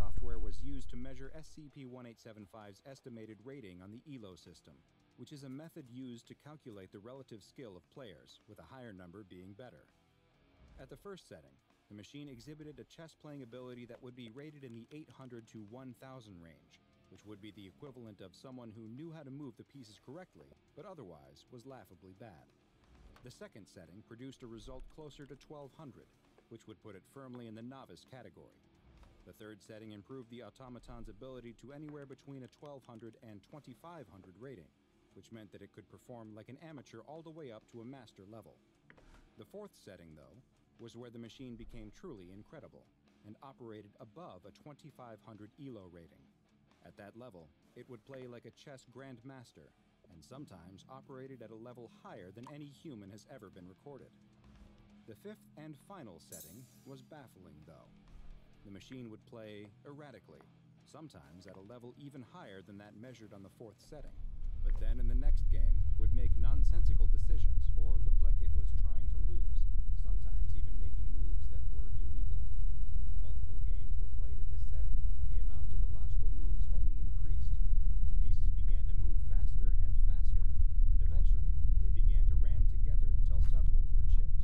software was used to measure SCP-1875's estimated rating on the ELO system, which is a method used to calculate the relative skill of players, with a higher number being better. At the first setting, the machine exhibited a chess-playing ability that would be rated in the 800 to 1,000 range, which would be the equivalent of someone who knew how to move the pieces correctly, but otherwise was laughably bad. The second setting produced a result closer to 1,200, which would put it firmly in the novice category. The third setting improved the automaton's ability to anywhere between a 1,200 and 2,500 rating, which meant that it could perform like an amateur all the way up to a master level. The fourth setting, though, was where the machine became truly incredible and operated above a 2,500 ELO rating. At that level, it would play like a chess grandmaster and sometimes operated at a level higher than any human has ever been recorded. The fifth and final setting was baffling, though. The machine would play erratically, sometimes at a level even higher than that measured on the fourth setting, but then in the next game would make nonsensical decisions or look like it was trying to lose, sometimes even making moves that were illegal. Multiple games were played at this setting, and the amount of illogical moves only increased. The pieces began to move faster and faster, and eventually they began to ram together until several were chipped.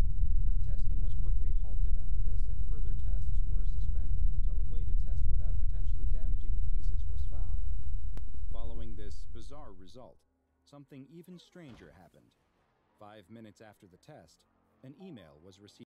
The testing was quickly halted after this, and further tests were suspended until a way to test without potentially damaging the pieces was found. Following this bizarre result, something even stranger happened. 5 minutes after the test, an email was received.